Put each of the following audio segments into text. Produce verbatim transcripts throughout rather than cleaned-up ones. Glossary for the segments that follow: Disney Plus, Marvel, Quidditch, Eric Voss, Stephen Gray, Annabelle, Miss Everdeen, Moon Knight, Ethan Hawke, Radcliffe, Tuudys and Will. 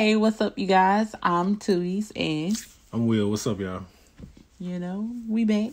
Hey, what's up, you guys? I'm Tuudys and I'm Will. What's up, y'all? You know, we back.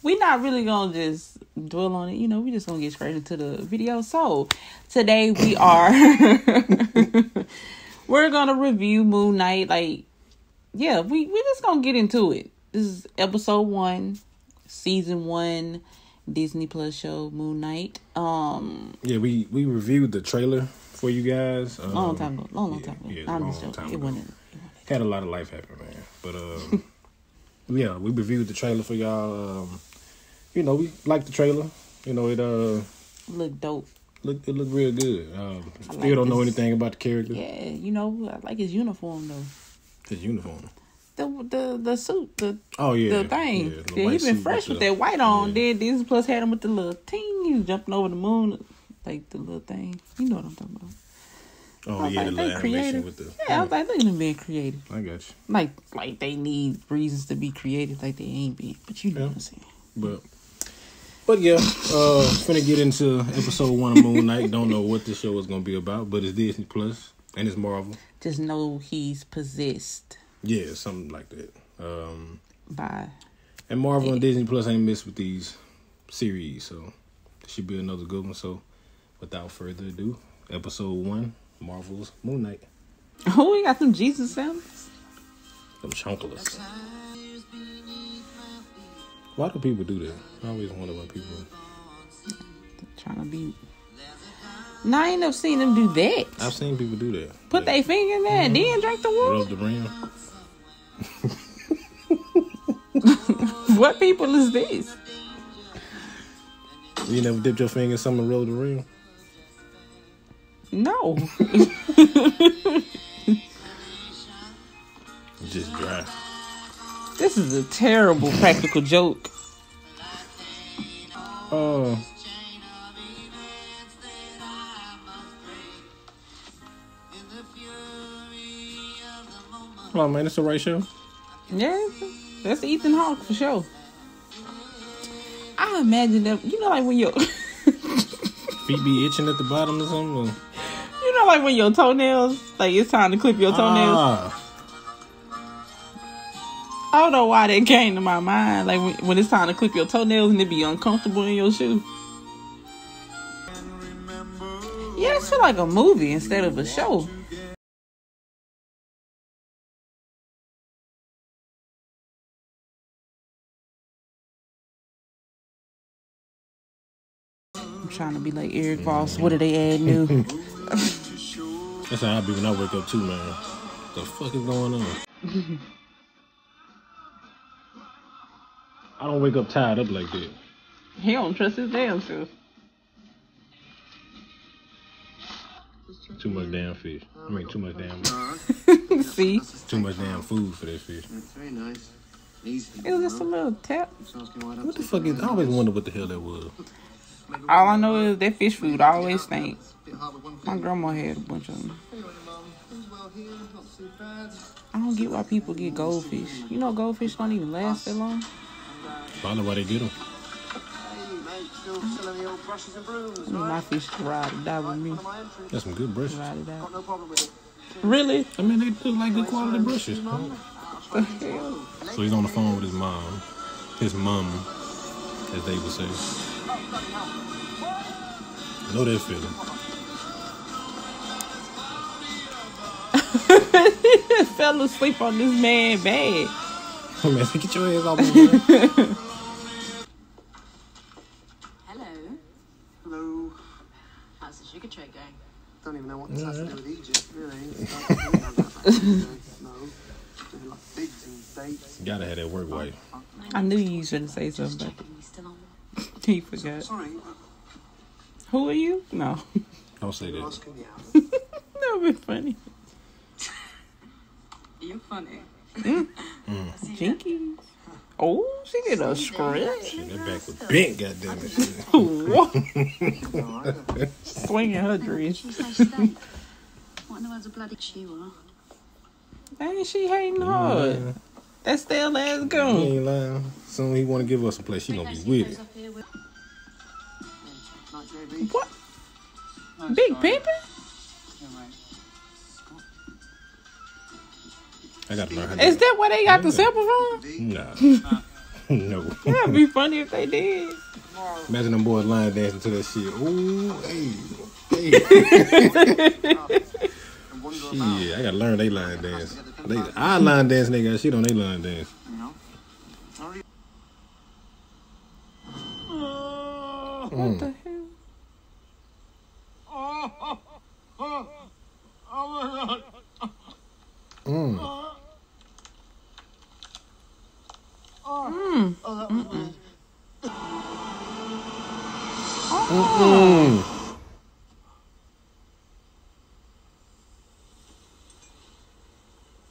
We're not really gonna just dwell on it, you know, we just gonna get straight into the video. So today we are we're gonna review Moon Knight. Like, yeah, we we're just gonna get into it. This is episode one, season one, Disney Plus show, Moon Knight. Um Yeah, we, we reviewed the trailer for you guys. Um, long time ago. Long, long yeah, time ago. Yeah, I'm long just time ago. It wasn't, it wasn't. Had a lot of life happen, man. But um yeah, we reviewed the trailer for y'all. Um you know, we liked the trailer. You know, it uh looked dope. Look it looked real good. Um I still like don't this. know anything about the character. Yeah, you know, I like his uniform though. His uniform. The the the suit, the oh yeah, the thing. Yeah, the yeah, he been fresh with, with the, that white on. Yeah. Then Disney Plus had him with the little ting. He was jumping over the moon, like the little thing. You know what I'm talking about? Oh yeah, like, the little animation creative. With the yeah, yeah. I was like, they done been creative. I got you. Like like they need reasons to be creative, like they ain't been. But you know yeah. what I'm saying. But but yeah, uh, finna get into episode one of Moon Knight. Don't know what this show is gonna be about, but it's Disney Plus and it's Marvel. Just know he's possessed. Yeah, something like that. Um, Bye. And Marvel yeah. and Disney Plus ain't missed with these series, so it should be another good one. So, without further ado, episode one, Marvel's Moon Knight. Oh, we got some Jesus samples. Some chunkless. Why do people do that? I always wonder why people are trying to be. No, I ain't never seen them do that. I've seen people do that. Put like, their finger in there mm-hmm. and then drink the water. Rub the rim. What people is this? You never dipped your finger in something and rolled the rim? No. Just dry. This is a terrible practical joke. Oh. Uh, Oh man, that's the right show. Yeah, that's Ethan Hawke for sure. I imagine that, you know, like when your feet be itching at the bottom or something. Or... You know, like when your toenails, like it's time to clip your toenails. Ah. I don't know why that came to my mind. Like when, when it's time to clip your toenails and it be uncomfortable in your shoe. Yeah, it's like a movie instead of a show. Trying to be like Eric Voss. Mm-hmm. What do they add new? That's how I be when I wake up too, man. What the fuck is going on? I don't wake up tied up like that. He don't trust his damn self. Too much damn fish. I mean, too much damn. See? Too much damn food for that fish. That's very nice. Easy. It was just a little tap. What the fuck is? I always wonder what the hell that was. All I know is that fish food I always stink. My grandma had a bunch of them. I don't get why people get goldfish. You know goldfish don't even last that long. Probably why they get them. Mm-hmm. My fish ride or die with me. That's some good brushes. Really? I mean, they look like good quality brushes. What the hell? So he's on the phone with his mom. His mum, as they would say. I know that feeling. Fell asleep on this man's bed. Man, get your hands off my bed. Hello. Hello. How's the sugar trade going? Don't even know what this has to do with Egypt, really. No. Like figs and dates. Gotta have that work wife. I knew you shouldn't say something. He forgot. Sorry. Who are you? No. Don't say that. That would be funny. You're funny. Mm. Mm. Jinky. Oh, she did a stretch. That back was bent, goddamn it. What? Swinging her dress. What in the world's a bloody she were? Dang, she hating hard. Yeah. That's their last goon. He ain't lying. Soon he want to give us a place. She gonna be with it. What? Big Pimpin'? I gotta learn how to. Is that where they got the sample from? Nah. No. That'd be funny if they did. Imagine them boys line dancing to that shit. Ooh, hey. Shit, I gotta learn they line dance. They, I line dance, they got shit on they line dance. Oh, what mm. the hell? Oh, oh, oh my God. Mm. Mm. Mm-mm. Mm-mm.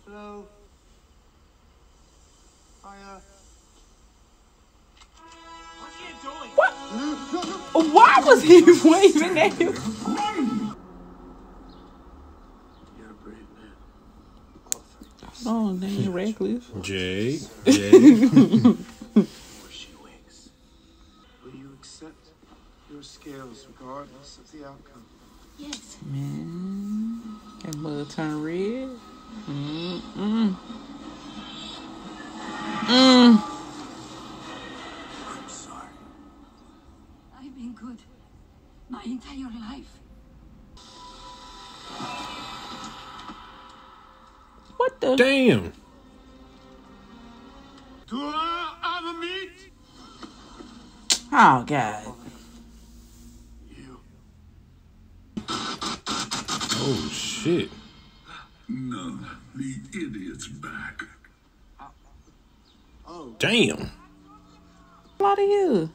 Hello. Hiya. What are you doing? What? Why was he waving at him? Oh, dang, Radcliffe. Jay. Jay. Scales regardless of the outcome. Yes. Man, that mud turned red. Mm mm. Mm. I'm sorry. I've been good my entire life. What the? Damn. Do I have a meat? Oh God. Oh shit. No, the idiot's back. Oh. Damn. A lot of you.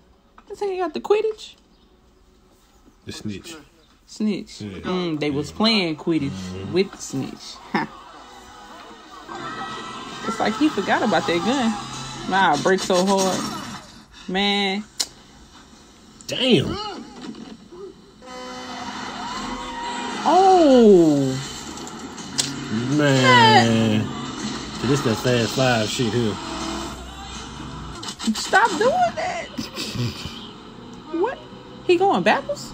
This ain't got the Quidditch. The snitch. Snitch. Yeah. Mm, they yeah. was playing Quidditch mm-hmm. with the snitch. It's like he forgot about that gun. Wow, it breaks so hard. Man. Damn. Oh man, yeah. This that Fast Five shit here. Stop doing that. What? He going backwards?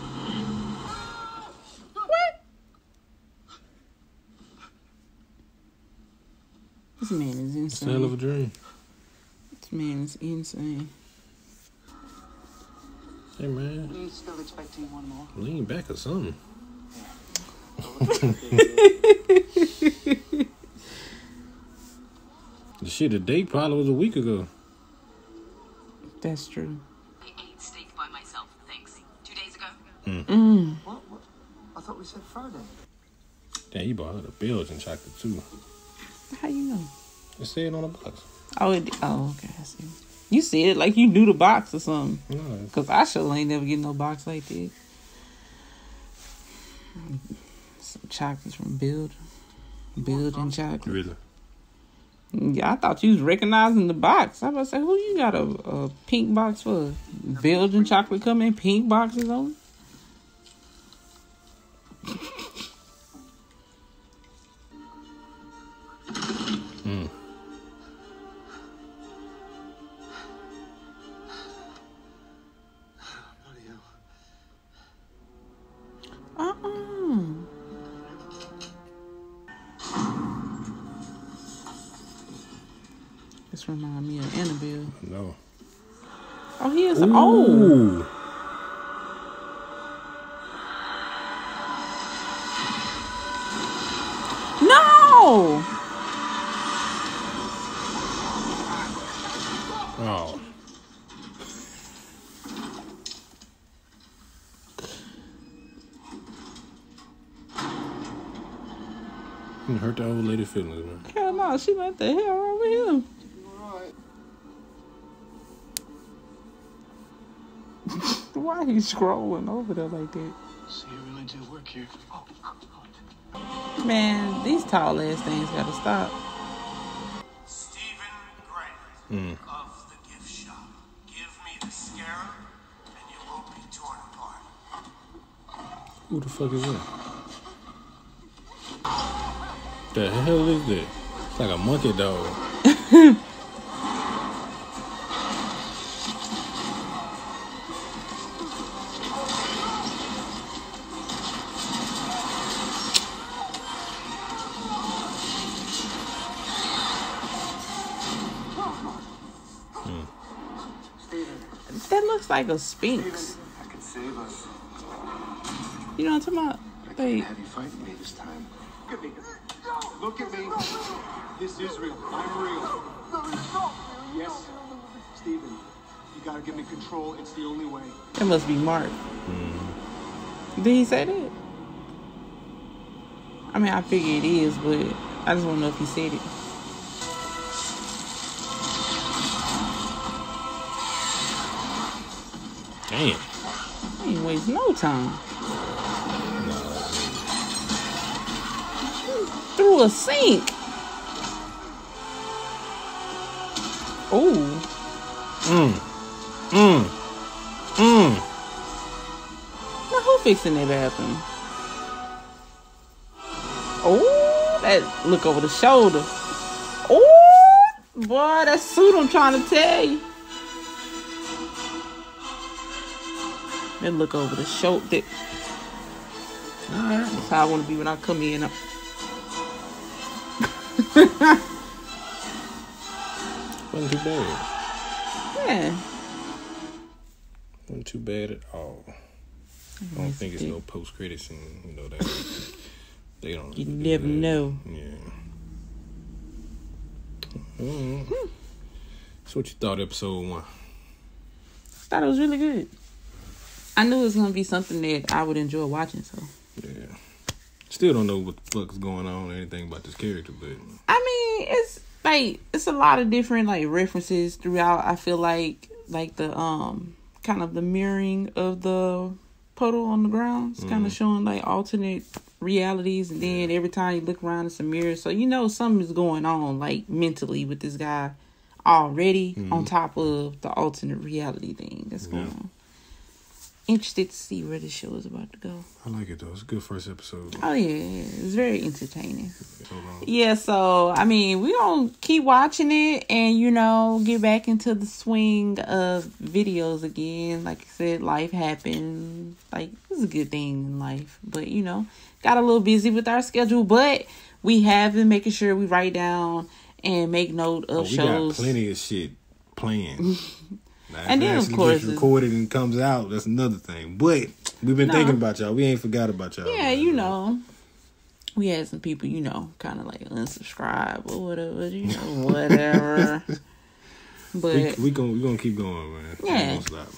What? This man is insane. It's a hell of a dream. This man is insane. Hey man. We're still expecting one more. Lean back or something. The shit, the date probably was a week ago. That's true. I ate steak by myself, thanks. Two days ago. Mm. Mm. What? What? I thought we said Friday. Damn, you bought her the Belgian chocolate too. How you know? It said on the box. Oh, it, oh, okay. I see. You said like you knew the box or something. No, cause I sure ain't never get no box like that. Some chocolates from Build. Building chocolate. Really? Yeah, I thought you was recognizing the box. I was about to say, who you got a, a pink box for? Building chocolate come in pink boxes on? Mm. This reminds me of Annabelle. No. Oh, he is old. No! Oh. You hurt the old lady feelings, man. Hell no, she went the hell over here. Why he scrolling over there like that? So you really do work here. Man, these tall ass things gotta stop. Stephen Gray mm. of the gift shop. Give me the scarab and you won't be torn apart. Who the fuck is that? The hell is that? It's like a monkey dog. that looks like a sphinx. I can save us. You know what I'm talking about? I can't have you fighting me this time. Look at me. Look at me. This is real. I'm real. Yes. Steven, you gotta give me control. It's the only way. It must be Mark. Mm. Did he say that? I mean, I figure it is, but I just want to know if he said it. Damn. I ain't waste no time. No. Through a sink. Oh. Mm. Mm. Mm. Now who fixing that bathroom? Oh, that look over the shoulder. Oh, boy, that suit, I'm trying to tell you. That look over the shoulder. That, that's how I want to be when I come in. Wasn't too bad. Yeah. Wasn't too bad at all. I don't think it's no post credits and you know that. They don't you never that. Know. Yeah. Mm. Hmm. So what you thought of episode one? I thought it was really good. I knew it was going to be something that I would enjoy watching, so. Yeah. Still don't know what the fuck's going on or anything about this character, but. I mean, it's like, it's a lot of different like references throughout. I feel like, like the, um, kind of the mirroring of the puddle on the ground. It's kind of mm. showing like alternate realities, and then every time you look around it's a mirror, so you know something's going on like mentally with this guy already, mm-hmm. on top of the alternate reality thing that's going yeah. on. Interested to see where the show is about to go. I like it though. It's a good first episode. Oh yeah, yeah. It's very entertaining. Yeah, so I mean we gonna keep watching it and you know get back into the swing of videos again. Like I said, life happens. Like it's a good thing in life, but you know got a little busy with our schedule, but we have been making sure we write down and make note of oh, we shows. Got plenty of shit planned. Now, and then, of course, recorded and comes out. That's another thing. But we've been no. thinking about y'all. We ain't forgot about y'all. Yeah, you know, we had some people, you know, kind of like unsubscribe or whatever. You know, whatever. But we, we gonna we gonna keep going, man. Yeah. We stop.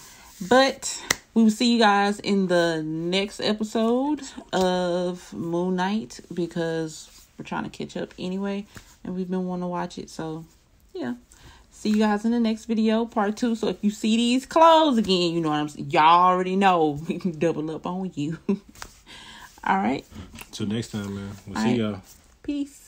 But we will see you guys in the next episode of Moon Knight because we're trying to catch up anyway, and we've been wanting to watch it. So, yeah. See you guys in the next video, part two. So if you see these clothes again, you know what I'm saying. Y'all already know. We can double up on you. All right. Till next time, man. We'll see y'all. Peace.